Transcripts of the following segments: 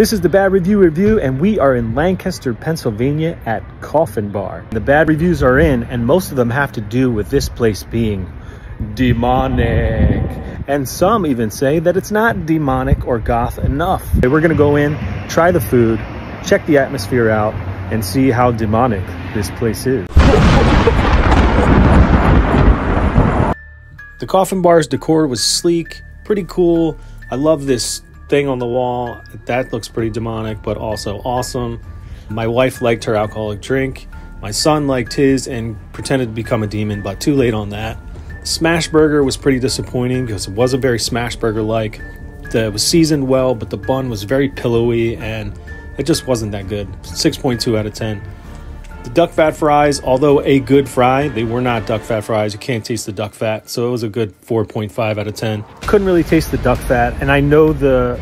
This is The Bad Review Review, and we are in Lancaster, Pennsylvania at Coffin Bar. The bad reviews are in, and most of them have to do with this place being demonic. And some even say that it's not demonic or goth enough. We're gonna go in, try the food, check the atmosphere out, and see how demonic this place is. The Coffin Bar's decor was sleek, pretty cool. I love this thing on the wall. That looks pretty demonic, but also awesome. My wife liked her alcoholic drink. My son liked his and pretended to become a demon, but too late on that. Smash burger was pretty disappointing because it wasn't very smash burger like. It was seasoned well, but the bun was very pillowy and it just wasn't that good. 6.2 out of 10. The duck fat fries, although a good fry, they were not duck fat fries. You can't taste the duck fat, so it was a good 4.5 out of 10. Couldn't really taste the duck fat, and I know the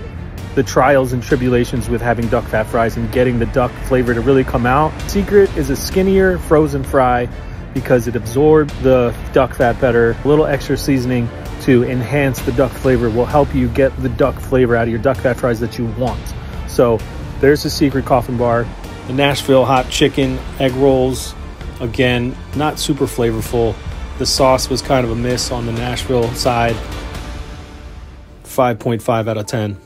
trials and tribulations with having duck fat fries and getting the duck flavor to really come out. Secret is a skinnier frozen fry because it absorbed the duck fat better. A little extra seasoning to enhance the duck flavor will help you get the duck flavor out of your duck fat fries that you want. So there's the secret Coffin Bar. The Nashville hot chicken egg rolls, again, not super flavorful. The sauce was kind of a miss on the Nashville side. 5.5 out of 10.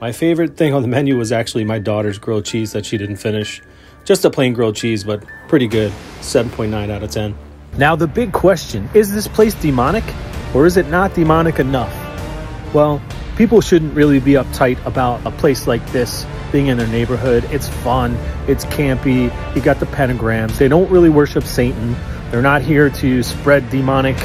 My favorite thing on the menu was actually my daughter's grilled cheese that she didn't finish. Just a plain grilled cheese, but pretty good. 7.9 out of 10. Now the big question, is this place demonic or is it not demonic enough? Well, people shouldn't really be uptight about a place like this being in their neighborhood. It's fun, it's campy, you got the pentagrams. They don't really worship Satan. They're not here to spread demonic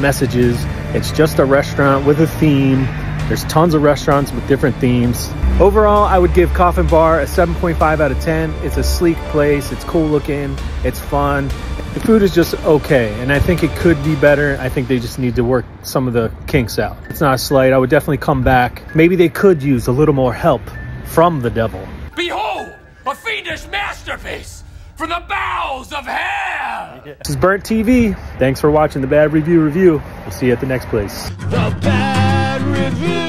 messages. It's just a restaurant with a theme. There's tons of restaurants with different themes. Overall, I would give Coffin Bar a 7.5 out of 10. It's a sleek place, it's cool looking, it's fun. The food is just okay, and I think it could be better. I think they just need to work some of the kinks out. It's not a slight, I would definitely come back. Maybe they could use a little more help from the devil. Behold, a fiendish masterpiece from the bowels of hell! Yeah. This is Burnt TV. Thanks for watching The Bad Review Review. We'll see you at the next place. The Bad Review!